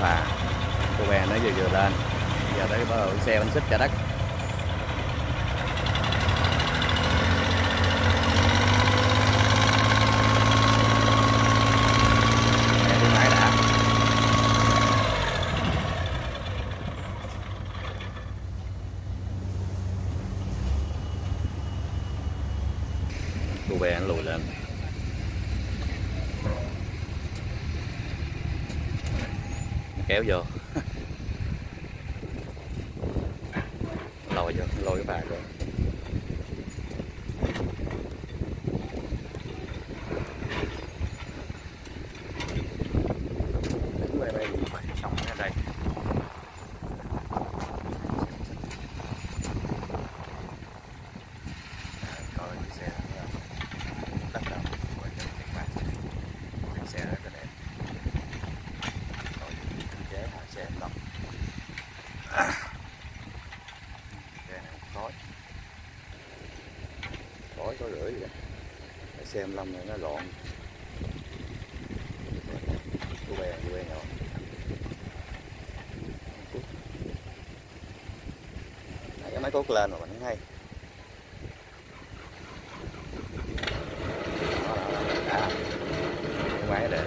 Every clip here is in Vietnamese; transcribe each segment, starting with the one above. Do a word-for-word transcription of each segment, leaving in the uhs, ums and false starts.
phà, cô bé nó vừa vừa lên, giờ tới bắt đầu xe bánh xích chở đất. Cô bé anh lùi lên. Kéo vô. Lôi vô, lôi cái bà vô. Đây đây, xong ở đây. Coi xe đất đâu, coi cái xe đó cái đẹp. Xe lắm. Xe này khói khói có rưỡi vậy. Xe lăm này nó lộn. Cô bé, cô bé nhỏ. Cái máy cốt lên mà mình thấy hay. À, máy để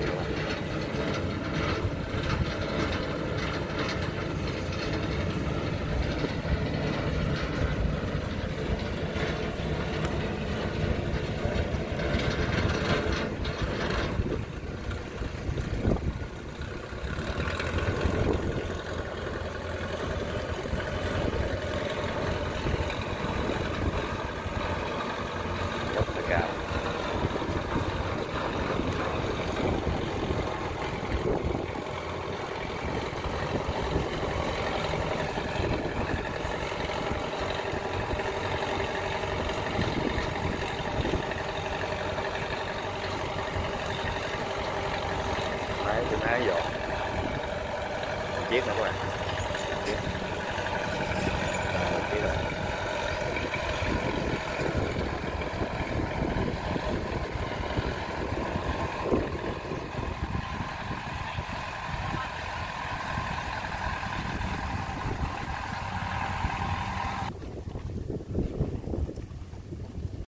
chiếc nữa các bạn.